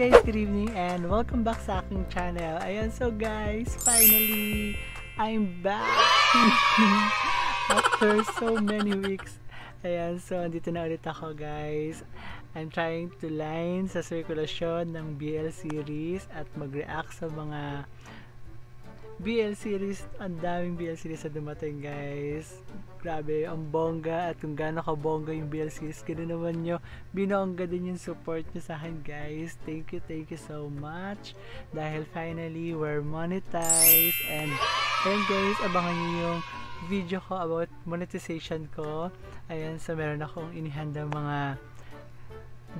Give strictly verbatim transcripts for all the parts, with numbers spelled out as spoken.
guys, good evening and welcome back sa aking channel. Ayan, so guys, finally, I'm back after so many weeks. Ayan, so andito na ulit ako guys. I'm trying to line sa sirkulasyon ng B L series at mag-react sa mga B L series. Ang daming B L series na dumating guys. Grabe, ang bongga at kung gaano ka bongga yung B L series, ganoon naman nyo, binongga din yung support nyo sa akin guys. Thank you, thank you so much. Dahil finally, we're monetized. And ayun guys, abangan nyo yung video ko about monetization ko. Ayan, so meron akong inihanda mga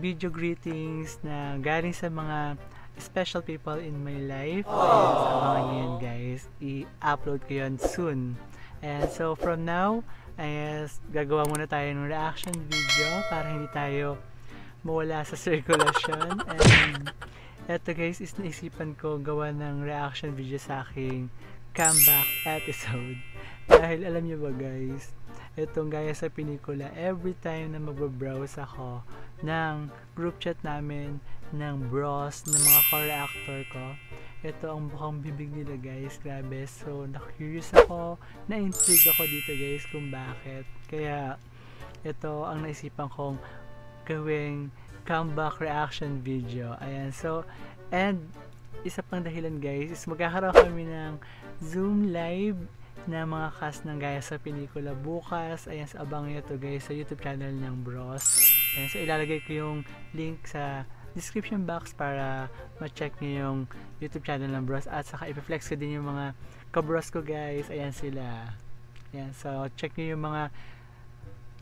video greetings na galing sa mga special people in my life. Ayan, so abangan nyo yun guys, i-upload ko yun soon. And so from now, ayan, gagawa muna tayo ng reaction video para hindi tayo mawala sa circulation. And eto guys, is naisipan ko gawa ng reaction video sa aking comeback episode. Dahil alam nyo ba guys, itong Gaya sa Pelikula, every time na magbabrowse ako ng group chat namin ng bros, ng mga co-reactor ko, ito ang bukang bibig nila guys, grabe. So na-curious ako, na-intrigue ako dito guys kung bakit, kaya ito ang naisipan kong gawing comeback reaction video. Ayan, so and isa pang dahilan guys is magkakaroon kami ng Zoom live na mga cast ng Gaya sa Pelikula bukas. Ayan, sa abang nyo to guys sa YouTube channel ng bros. Ayan, so ilalagay ko yung link sa description box para ma-check nyo yung YouTube channel ng bros, at saka ipiflex ko din yung mga kabros ko guys. Ayan sila. Ayan, so check nyo yung mga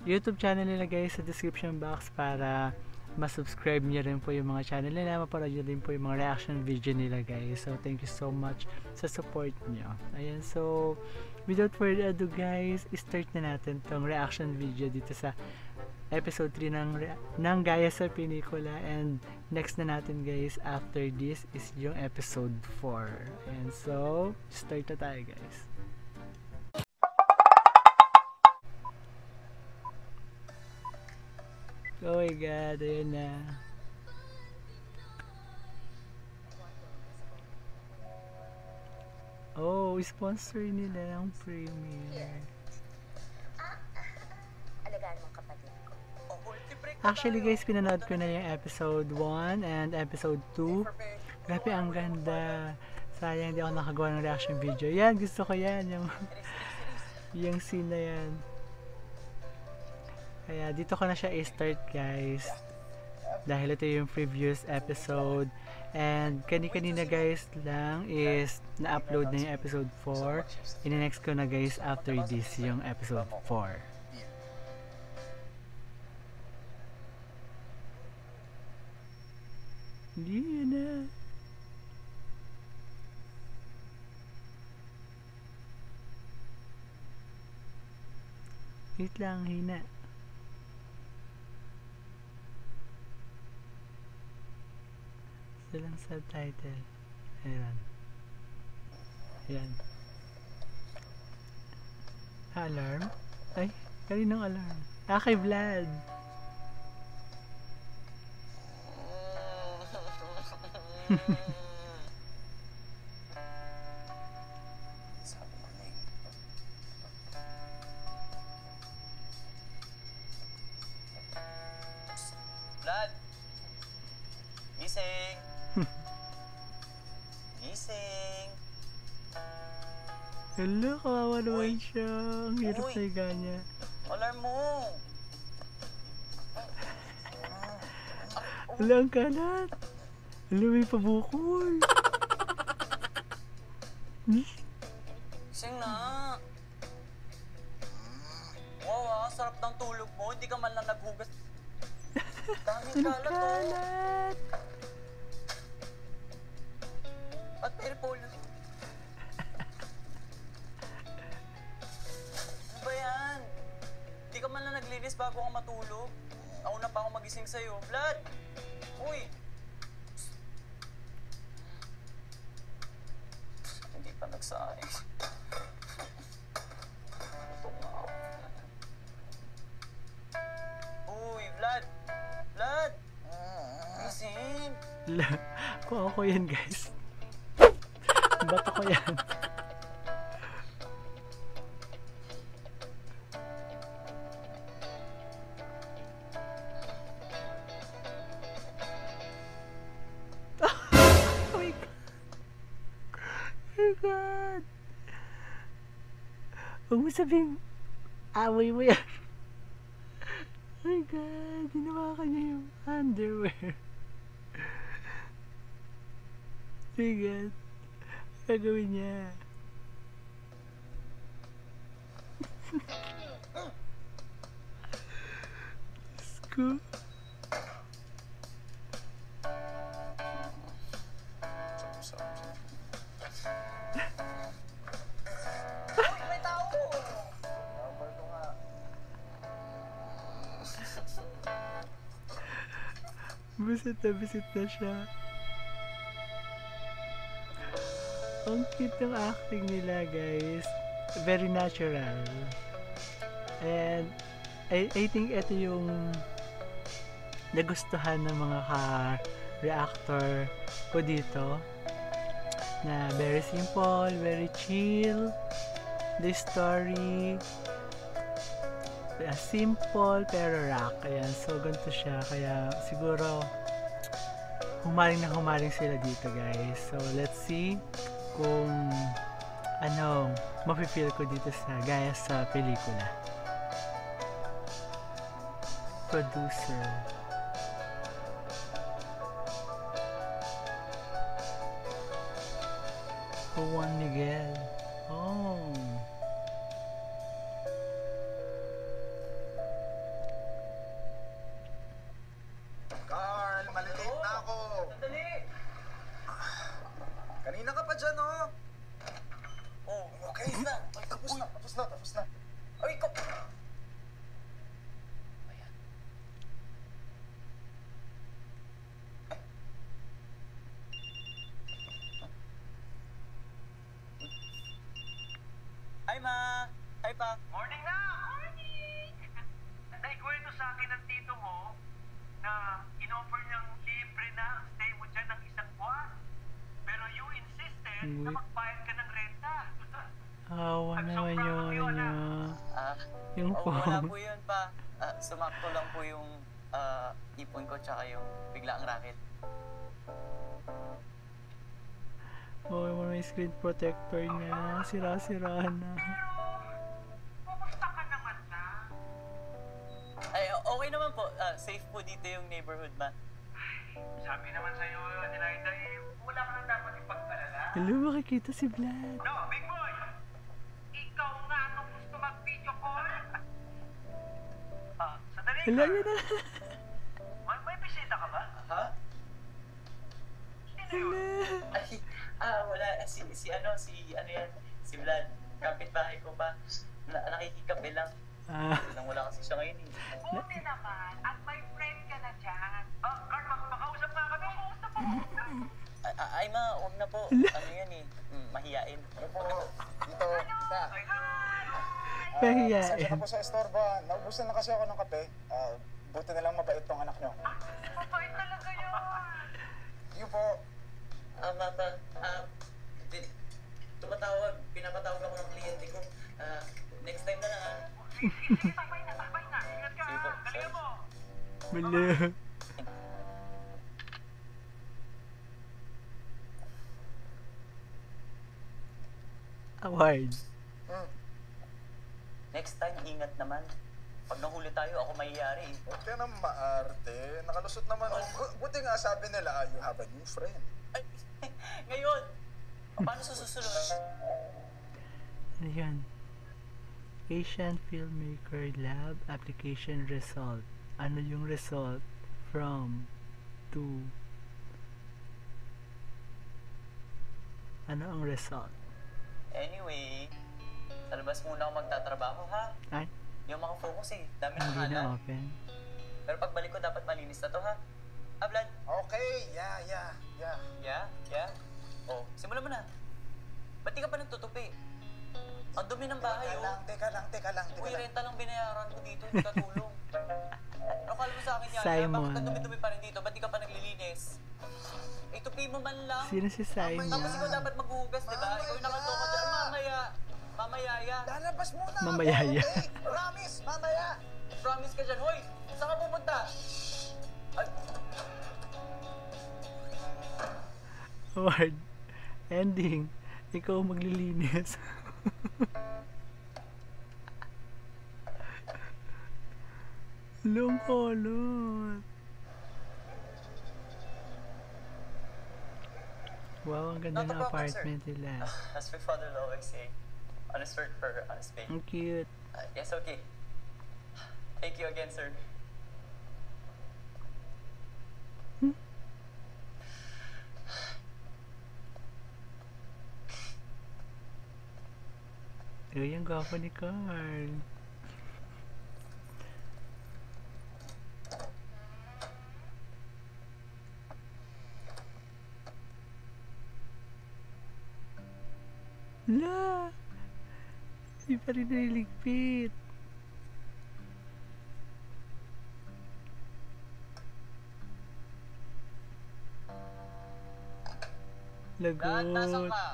YouTube channel nila guys sa description box para ma-subscribe nyo rin po yung mga channel nila, maparad nyo rin po yung mga reaction video nila guys. So thank you so much sa support nyo. Ayan, so without further ado guys, start na natin tong reaction video dito sa episode three ng, ng Gaya sa Pelikula. And next na natin guys after this is yung episode four. And so start na tayo guys. Oh my god, ayun na. Oh, sponsor nila ang premiere. Actually guys, pinanood ko na yung episode one and episode two. Grabe, ang ganda. Sayang, hindi ako nakagawa ng reaction video. Yan, gusto ko yan. Yung, yung scene na yan. Kaya dito ko na siya i-start guys, dahil ito yung previous episode. And kani-kanina guys lang is na-upload na yung episode four. Ine-next ko na guys after this yung episode four. Hindi na. Wait lang, hina. Silang subtitle. Ayan. Ayan. Alarm? Ay, kaninong alarm? Ah, kay Vlad! Vlad! Gising! Gising! Hello, kawawa naman siya. Ang hirap na higa niya. Alarm mo! Alam ka na! Hello, may pabukol! Gising na! Wow, ang sarap ng tulog mo. Hindi ka man lang naghugas. Daming kalat mo! At may repol. Ano ba yan? Hindi ka man lang naglinis bago ka matulog. Nauna pa ako magising sa'yo. Vlad! Uy! Sorry. Uy, Vlad! Vlad! Gising! Kuha ko yan, guys. Bata ko yan. God. Huwag mo sabihing away mo yan. Oh my God, ginawa ka niya yung underwear. Oh my God, gagawin niya. Let's go. Bisit na bisit na siya. Ang cute ng acting nila, guys. Very natural. And I, I think ito yung nagustuhan ng mga ka-reactor ko dito. Na very simple, very chill. The story simple pero rock. Ayan, so ganito siya, kaya siguro humaling na humaling sila dito, guys. So let's see kung ano mapifeel ko dito sa Gaya sa Pelikula. Producer Juan Miguel. Oh, morning na! Morning! Naikuwento ito sa akin ng tito mo na in-offer niyang libre na ang stay mo dyan ng isang buwan. Pero you insisted Uy. na magbayad ka ng renta. Oh, wala so yun. yun na. Uh, yung oh, wala po yun pa. Uh, sumakto lang po yung uh, ipon ko tsaka yung bigla ang racket. Oh, yung may screen protector niya. Sira-sira na. Okay naman po, uh, safe po dito yung neighborhood ba? Ay, sabi naman sa'yo, Adelaida, eh, wala ka nang dapat ipagpalala. Hello, makikita si Vlad. No, big boy! Ikaw nga nung gusto mag-video call. Ah, sandali ka. Hello, yun na. May, may bisita ka ba? Ha? Huh? Sino yun? Ay, ah, wala. Si, si ano, si ano yan, si Vlad. Kapitbahay ko pa. Na, nakikikape lang. Ah. Wala kasi siya ngayon eh. Buti naman. At my friend ka na dyan. Oh, Carl, makausap nga kami. Makausap ako. Ay, ma, huwag na po. Ano yan eh. Mahiyain. Ano po? Dito. Isa. Mahiyain. Saan po sa store ba? Naubusan na kasi ako ng kape. Buti na lang mabait tong anak nyo. Mabait talaga yun. Yun po. Ah, mata. Ah, tumatawag. Pinapatawag ako ng kliyente ko. Ah, next time na lang ah. Sige, sabay na, sabay na. Ingat ka. Galingan mo. Bala. Awards. Hmm. Next time, ingat naman. Pag nahuli tayo, ako mayayari. Buti na maarte. Nakalusot naman. Buti nga sabi nila, you have a new friend. Ay, ngayon. Paano sususunod? Ayan. Asian Filmmaker Lab Application Result. Ano yung result? From to. Ano ang result? Anyway, sa labas muna ako magtatrabaho, ha? Ay? Yung mga focus eh. Dami na hanap. Hindi na open. Pero pagbalik ko dapat malinis na to, ha? Ah, Vlad? Okay, yeah, yeah, yeah. Yeah, yeah? Oh, simulan mo na. Ba't di ka pa nagtutupi? Ang dumi ng bahay, oh. Teka lang, teka lang, teka lang. Uy, renta lang binayaran ko dito, hindi ka tulong. Nakala mo sa akin yan, bakit ang dumi-dumi pa rin dito? Ba't di ka pa naglilinis? Itupi mo man lang. Sino si Simon? Tapos ikaw dapat maghugas, di ba? Ikaw yung nakatoko dyan. Mamaya. Mamayaya. Lalabas muna. Mamayaya. Promise. Mamaya. Promise ka dyan. Hoy, saan ka pupunta? Award. Ending. Ikaw maglilinis. Lungkolot. Wow, ang ganda ng apartment nila. As my father always say, honest work for honest pay. Ang cute. Uh, yes, okay. Thank you again, sir. Hmm? Uy, ang gwapo ni Carl. La! Hindi pa rin naliligpit. Lagot. Lahat nasan ka?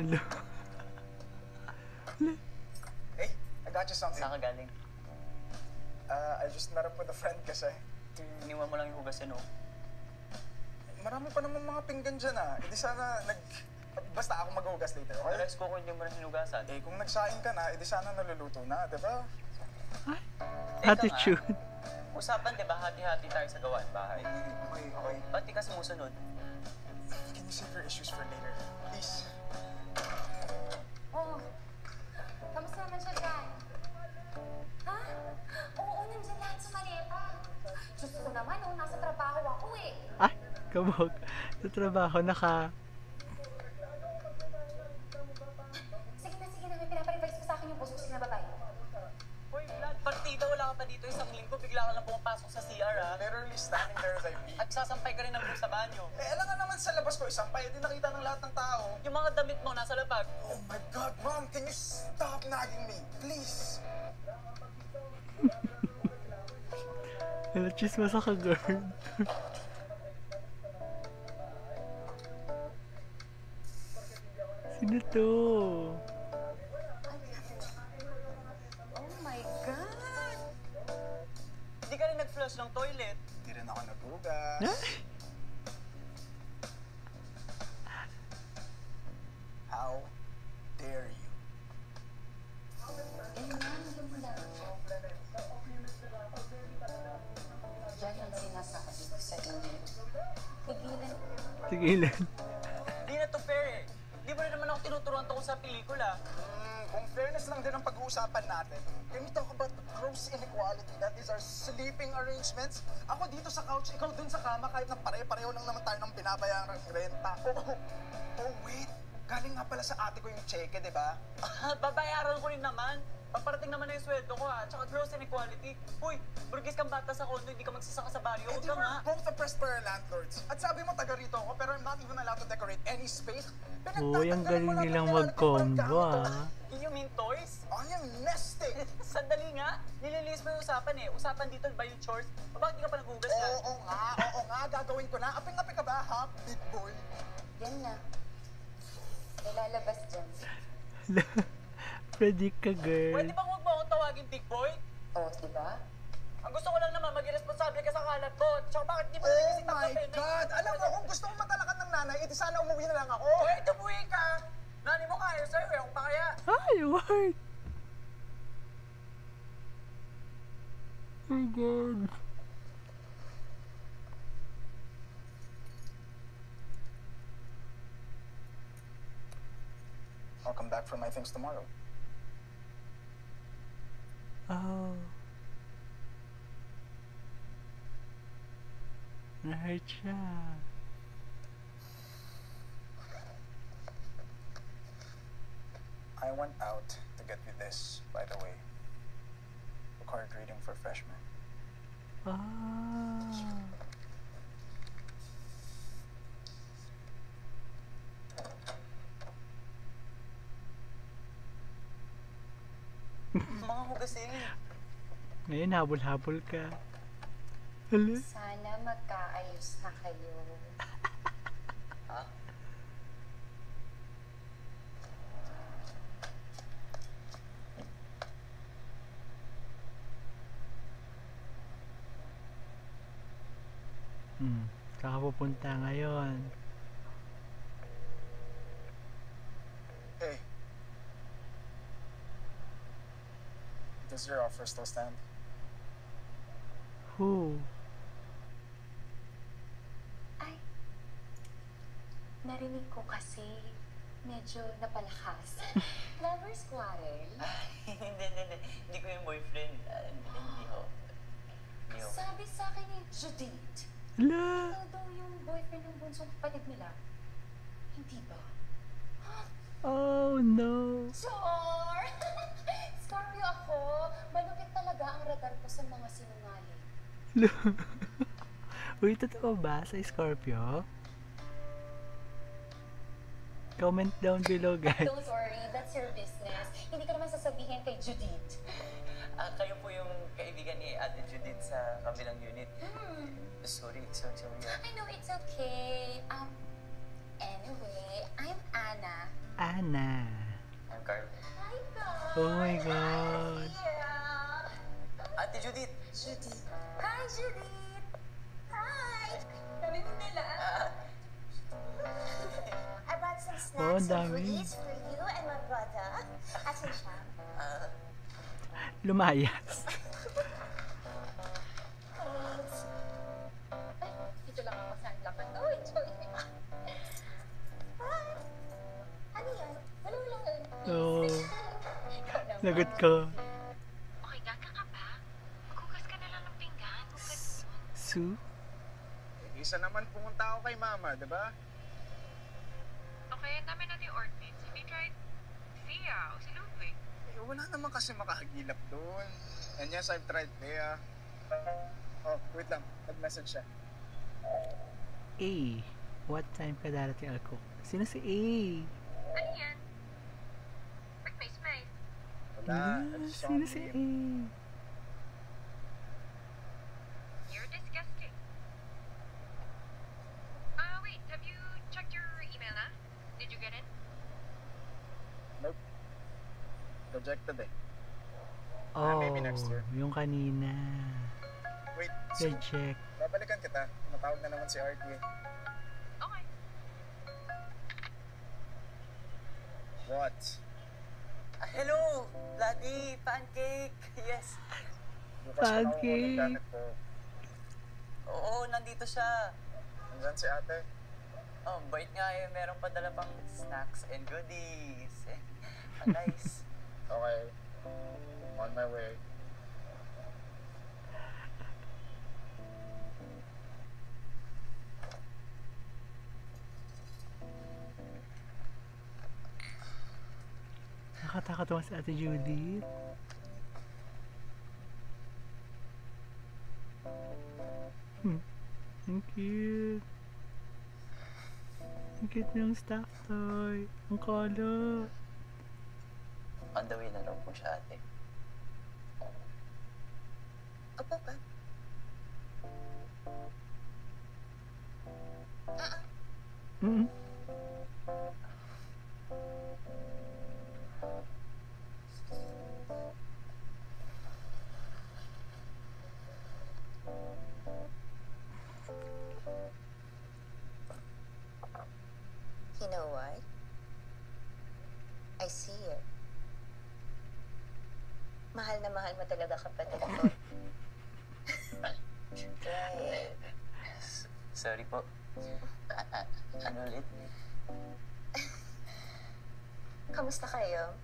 Hello? Hey, I got you something. Saan ka galing? Uh, I just met up with a friend kasi. Iniwan mo lang yung hugas yan, oh. Marami pa naman mga pinggan dyan, ah. Hindi sana nag... Basta ako maghugas later, okay? Alex, kung hindi mo na hinugasan. Eh, kung nagsaing ka na, edi sana naluluto na, di ba? Ay, attitude. Nga, usapan, di ba? Hati-hati tayo sa gawain bahay. Okay, okay. Ba't di ka sumusunod? Can you save your issues for later? Please. Oo. Oh. Kamusta naman siya dyan? Ha? Oo, nandiyan lahat sa maleta. Diyos ko naman, oh, nasa trabaho ako eh. Ay, kabog. Sa trabaho, naka... Sasampay ka rin ng buong sa banyo. Eh, alam nga naman sa labas ko, isampay. Hindi nakita ng lahat ng tao. Yung mga damit mo nasa lapag. Oh my God, Mom! Can you stop nagging me? Please! Ano, chismasa ka, girl? Sino to? Oh my God! Hindi ka rin nag-flush ng toilet. Hindi rin ako nag-ugas. How dare you? Yan ang sinasabi ko sa inyo. Tigilan. Tigilan. Di na to fair eh. Di ba naman ako tinuturuan to sa pelikula? Kung fairness lang din ang pag-uusapan natin, can we talk about the gross inequality that is our sleeping arrangements? Ako dito sa couch, ikaw dun sa kama, kahit na pare-pareho lang naman tayo ng binabayarang renta. Oh, oh, oh wait, galing nga pala sa ate ko yung cheque, di ba? Babayaran ko rin naman. Paparating naman na yung sweldo ko ha, tsaka gross inequality. Uy, burgis kang bata sa kondo, hindi ka magsasaka sa baryo. Hindi we're both oppressed by our landlords. At sabi mo taga rito ako, pero I'm not even allowed to decorate any space. Uy, ang galing nilang mag-combo ah. You mean toys? I am nesting! Sandali nga, nililinis mo yung usapan eh. Usapan dito ba yung chores? O bakit di ka pa naghugas ka? Oo, oo nga, oo nga, gagawin ko na. Aping-aping ka ba ha, big boy? Yan na. Nalalabas dyan. Predict ka, girl. Pwede bang huwag mo akong tawagin big boy? Oo, oh, diba? Ang gusto ko lang naman, mag-irresponsable ka sa kalat ko. Tsaka bakit di mo nagising ng kapay? Oh my God! Alam mo, kung gusto mong matalakan ng nanay, iti sana umuwi na lang ako. Pwede umuwi ka! Nani mo kayo sa'yo, eh. Kung pa kaya. Ay, word! My God! I'll come back for my things tomorrow. Oh. Na-hurt siya. I went out to get you this, by the way. Required reading for freshmen. Ah. Mga hugasin. Ngayon, habol-habol ka. Hello? Sana magkaayos na kayo. Saan ka pupunta ngayon? Hey. Does your offer still stand? Who? Ay. Narinig ko kasi medyo napalakas. Lovers quarrel. Hindi, hindi, hindi ko yung boyfriend. Hindi ho. Sabi sa akin ni Judith. Hello? Ito daw yung boyfriend ng bunsong kapatid nila. Hindi ba? Huh? Oh no! Sure! Scorpio ako! Manukit talaga ang radar ko sa mga sinungaling. Uy, totoo ba sa Scorpio? Comment down below guys. Don't worry, that's your business. Hindi ka naman sasabihin kay Judith. Uh, kayo po yung kaibigan ni Ate Judith sa kabilang unit. Hmm. Sorry, it's okay. I know, it's okay. Um, anyway, I'm Anna. Anna. I'm Carl. Hi, Carl. Oh my God. Hi, Ate Judith. Judith. Hi, Judith. Hi. Dami mo nila. I brought some snacks and goodies for you and my brother. Asan siya? Lumayas. Ay, dito lang ako sa lakan. Oh, enjoy. Hi. Ano yan? Wala, wala. Oo. Nagot ko. Okay, gaga ka ba? Maghugas ka na lang ng pinggan. Su? Isa naman pumunta ako kay Mama, diba? Okay, ang dami natin yung ordinance. Hindi try Thea o si Ludwig. Wala naman kasi makahagilap doon. And yes, I've tried there. Oh, wait lang. Nag-message siya. A. What time ka darating ako? Sino si A? Ano yan? Mag-face-face. Wala. Yeah, sino si A? You're disgusting. Ah, uh, wait. Have you checked your email na? Did you get it? Nope. Projected eh. Oh, maybe next year. Yung kanina. Wait, so, check. Babalikan kita. Matawag na naman si R T. Okay. What? Ah, hello! Bloody pancake! Yes. Pancake! Oo, nandito siya. Nandyan si ate. Oh, bait nga eh. Meron padala pang snacks and goodies. Ah, nice. Okay, on my way. Nakakatakot naman si Ate Judith. Hmm, ang cute. Ang cute na yung staff toy. Ang kolo. On the way na lang po siya, ate. Opo ka? Mm-hmm. You know what? I see you. Mahal na mahal mo talaga kapatid ko. Right. Sorry po. Ano ulit? Kamusta kayo?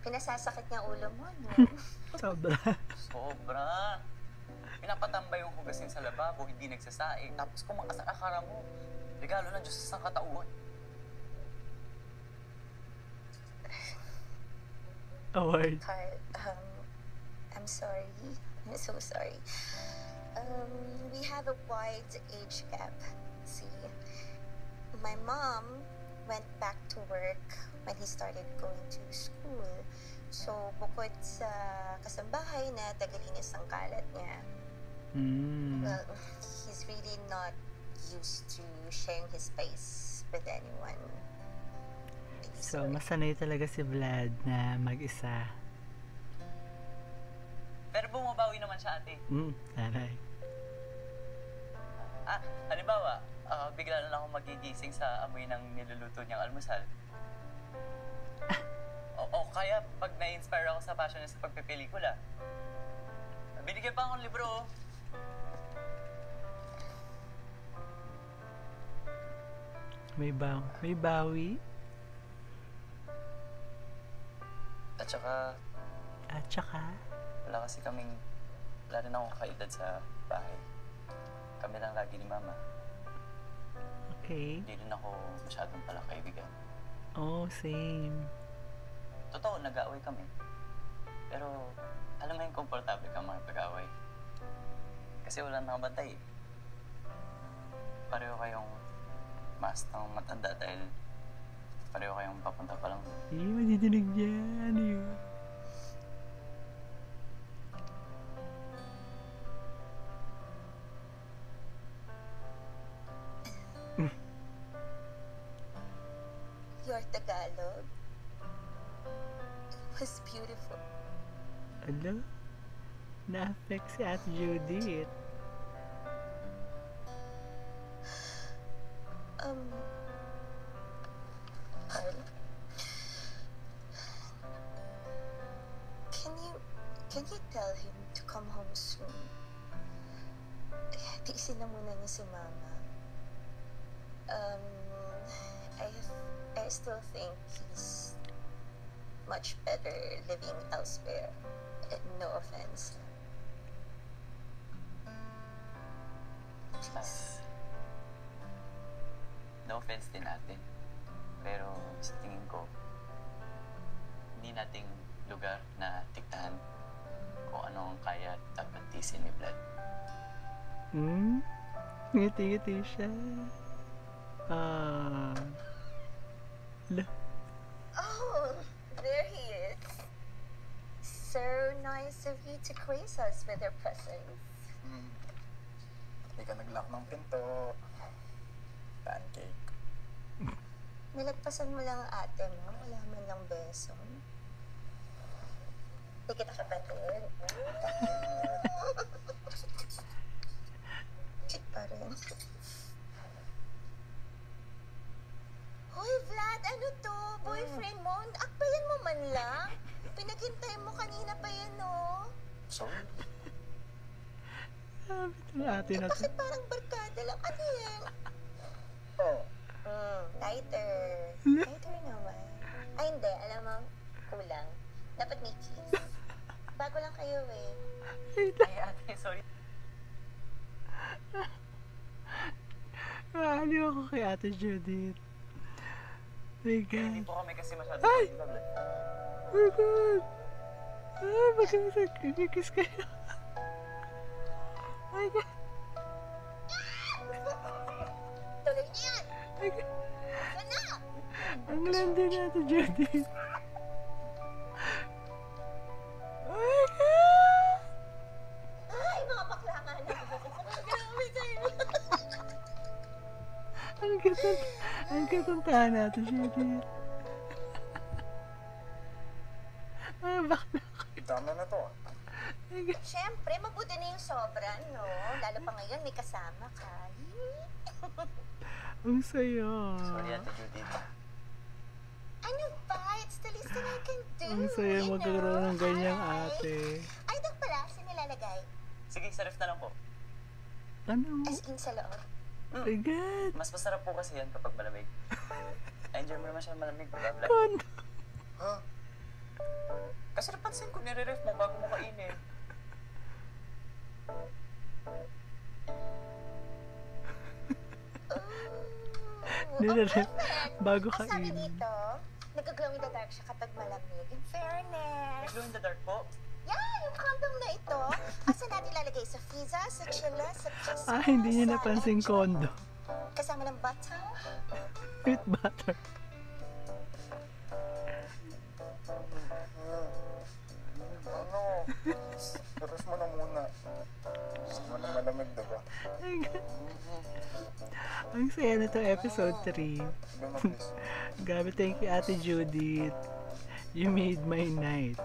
Pinasasakit niya ulo mo, no? Sobra. Sobra. Pinapatambay yung hugasin sa lababo, hindi nagsasaing. Tapos kumakas ang akara mo. Regalo ng Diyos sa sangkatauhan. Award. Carl, um, I'm sorry. I'm so sorry. Um, we have a wide age gap. See, my mom went back to work when he started going to school. So, bukod sa kasambahay na tagalinis ang kalat niya, mm. well, he's really not used to sharing his space with anyone. So, masanay talaga si Vlad na mag-isa. Pero bumabawi naman siya, ate. Hmm, taray. Ah, halimbawa, uh, bigla na lang ako magigising sa amoy ng niluluto niyang almusal. O, o kaya pag na-inspire ako sa passion niya sa pagpipelikula. Binigyan pa akong libro. May bawi. May bawi. At saka... At saka? Wala kasi kaming... Wala rin akong kaedad sa bahay. Kami lang lagi ni Mama. Okay. Hindi rin ako masyadong palang kaibigan. Oh, same. Totoo, nag-aaway kami. Pero alam mo yung komportable ka mga pag-aaway. Kasi wala nang bantay. Pareho kayong... mas ng matanda dahil pareho kayong papunta pa lang. Eh, madidinig dyan. Mm. Your Tagalog, it was beautiful. Ano? Na-affect si At Judith. Um, Carl, can you, can you tell him to come home soon? Tiisin na muna niya si Mama. Um, I, I still think he's much better living elsewhere. No offense. Please. No offense din natin, pero sa tingin ko, hindi nating lugar na tiktahan kung ano ang kaya dapat tisin ni Vlad. Hmm? Ngiti-ngiti siya. Ah. Hello? Oh, there he is. So nice of you to grace us with your presence. Hmm. Hindi ka nag-lock ng pinto. Pancake. Nilagpasan mo lang ang ate mo, wala man lang beso. Hindi kita kapatid. Cute pa rin. Hoy Vlad, ano to? Boyfriend mo? Akbayan mo man lang? Pinaghintay mo kanina pa yan, no? Sorry? Sabi ito na ate natin. Bakit parang barkada lang? Ano yan? Oh. Mm, lighter. Lighter naman. Ay, hindi. Alam mo, kulang. Dapat may cheese. Bago lang kayo, eh. Ay, ate, sorry. Maaliw ako kay Ate Judith. My God. Hindi po kami kasi masyadong naglablad. My God. Ah, magkakasag. Nagkikiss kayo. My God. Ang landa natin, Judith. Ay, God! Ay, mga bakla ka na. Grabe sa'yo. Ang katuntahan natin, Judith. Ay, bakla ka. Itama na to. Siyempre, mabuti na yung sobra, no? Lalo pa ngayon, may kasama ka. Ang sayo. Sorry, Ate Judith. Ano ba? It's the least that I can do. Ang sayo magkaroon ng ganyang ate. Ay, doon pala. Saan nilalagay? Sige, sa ref na lang po. Ano? As in sa loob. My God. Mas masarap po kasi yan kapag malamig. Enjoy mo naman siya malamig. Ano? Huh? Kasi napansin ko nire-ref mo bago mo kainin. Nire-ref bago kainin. Sabi dito, nag-glow in the dark siya kapag malamig. In fairness. Nag-glow in the dark po? Yeah, yung condom na ito. Asa natin lalagay? Sa freezer, sa chiller, sa crisp. Ah, hindi niya napansin condom. Kasama ng butter? With butter. Ano? Terus mo na muna. Malamig, diba? Ang saya na ito, episode three. Grabe, thank you, Ate Judith. You made my night.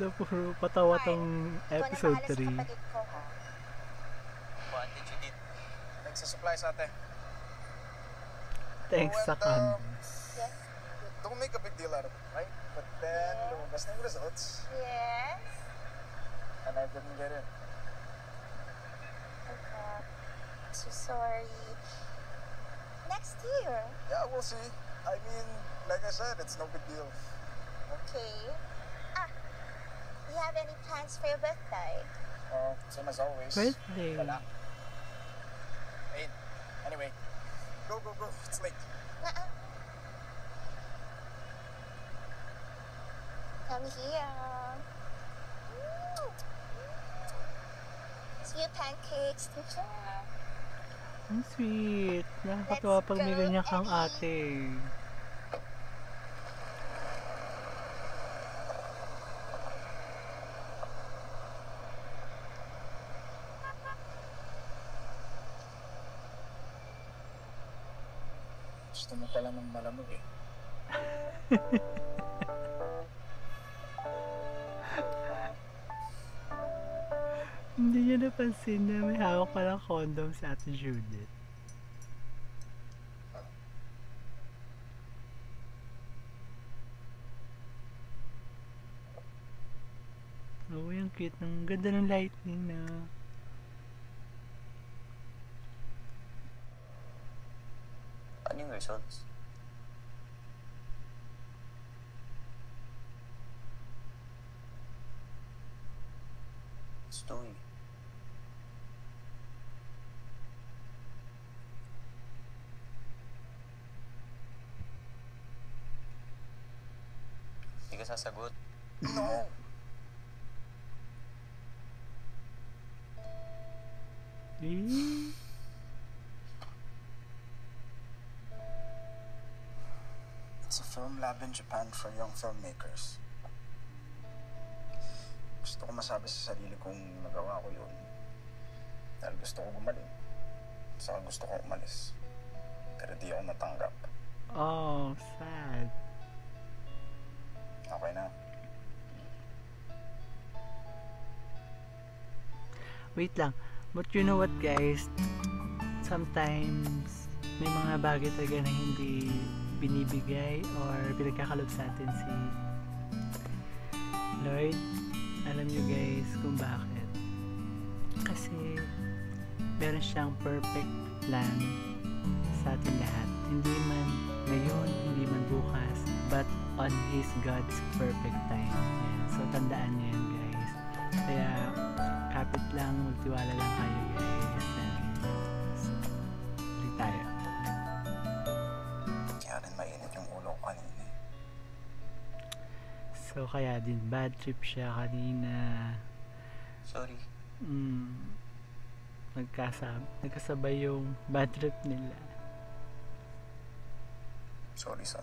So, puro patawa tong episode three. Bandit Judith. Nagsusupply sa atin. Thanks sa kami. Don't make a big deal out of it, right? But then, lumabas na yung results. Yes. And I didn't get in. Okay. I'm so sorry. Next year. Yeah, we'll see. I mean, like I said, it's no big deal. Okay. Ah, do you have any plans for your birthday? Oh, uh, same as always. Birthday? Wala. Hey, anyway. Go, go, go. It's late. Uh-uh. Come here. Mm. Sweet pancakes, teacher. Ang sweet. Nakakatuwa pag may ganyan kang ate. Gusto mo pala ng malamig eh. Hindi niya napansin na may hawak palang condom si Ate Judith. Oh, yung cute ng ganda ng lightning na. Ano yung results? Story. Hindi ka sasagot. No! Hmm? It's a film lab in Japan for young filmmakers. Gusto ko masabi sa sarili kong nagawa ko yun. Dahil gusto ko gumaling. Saka gusto ko umalis. Pero di ako natanggap. Oh, sad. Okay na. Wait lang. But you know what, guys? Sometimes may mga bagay talaga na hindi binibigay or pinagkakalob sa atin si Lord. Alam nyo, guys, kung bakit. Kasi meron siyang perfect plan sa atin lahat. Hindi man ngayon, hindi man bukas, but on His God's perfect time. So, tandaan nyo yan, guys. Kaya, kapit lang, magtiwala lang kayo, guys. So, ulit tayo. Kaya rin mainit yung ulo ko kanina. So, kaya din, bad trip siya kanina. Sorry. Mm, nagkasab nagkasabay yung bad trip nila. Sorry, son.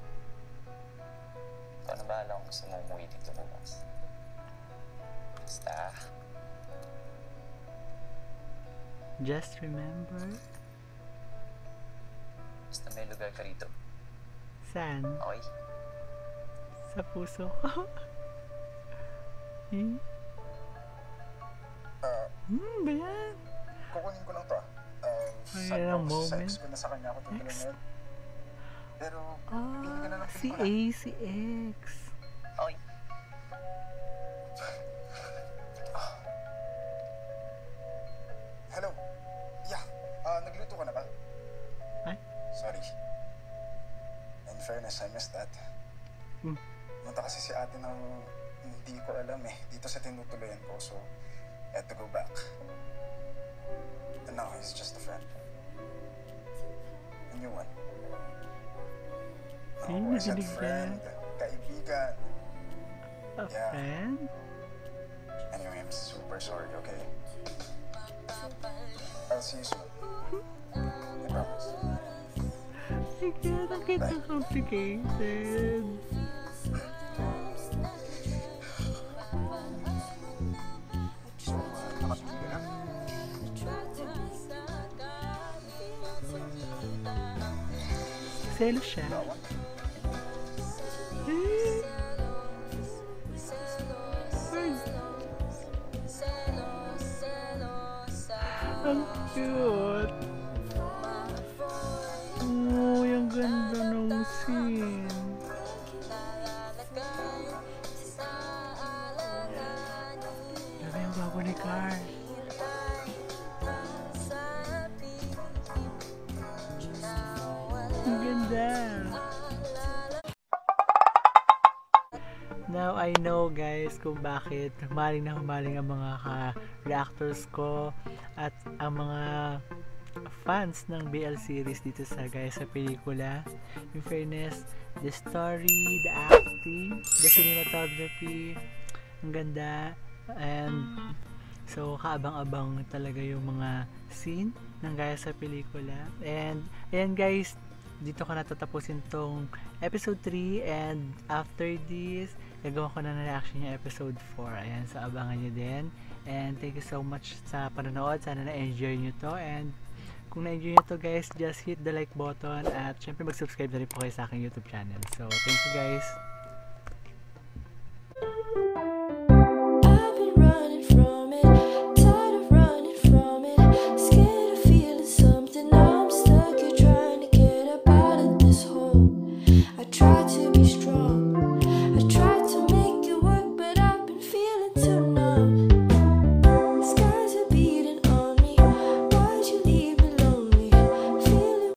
Ikaw na bahala kung gusto mo umuwi dito bukas. Basta. Just remember. Basta may lugar ka rito. Saan? Okay. Sa puso ko. Hmm? Uh, hmm, ba yan? Kukunin ko lang to ah. Uh, ay, lang moment. Sa ex ko na sa kanya ako dito lang yun. Pero, ah, pili ka na lang si A, si X. Oy. Oh. Hello. Yeah, uh, nagluto ka na ba? Ay? Sorry. In fairness, I missed that. Hmm. Munta kasi si ate ng hindi ko alam eh. Dito sa tinutuloyan ko, so I had to go back. And now, he's just a friend. A new one. Oh, I said friend, kaibigan, a yeah. fan? Anyway, I'm super sorry, okay? I'll see you soon. I promise. I can't, don't get so complicated. Selo siya. Ang cute. Oh, yung ganda ng scene. Grabe yung bago ni Carl. Ang ganda. Now I know guys kung bakit humaling na humaling ang mga ka-reactors ko at ang mga fans ng B L series dito sa Gaya sa Pelikula. In fairness, the story, the acting, the cinematography, ang ganda. And so kaabang-abang talaga yung mga scene ng Gaya sa Pelikula. And ayan guys, dito ko natatapusin tong episode three, and after this gagawa ko na ng reaction yung episode four. Ayan, so abangan nyo din. And thank you so much sa panonood. Sana na-enjoy nyo to. And kung na-enjoy nyo to guys, just hit the like button. At syempre mag-subscribe na rin po kayo sa aking YouTube channel. So thank you guys.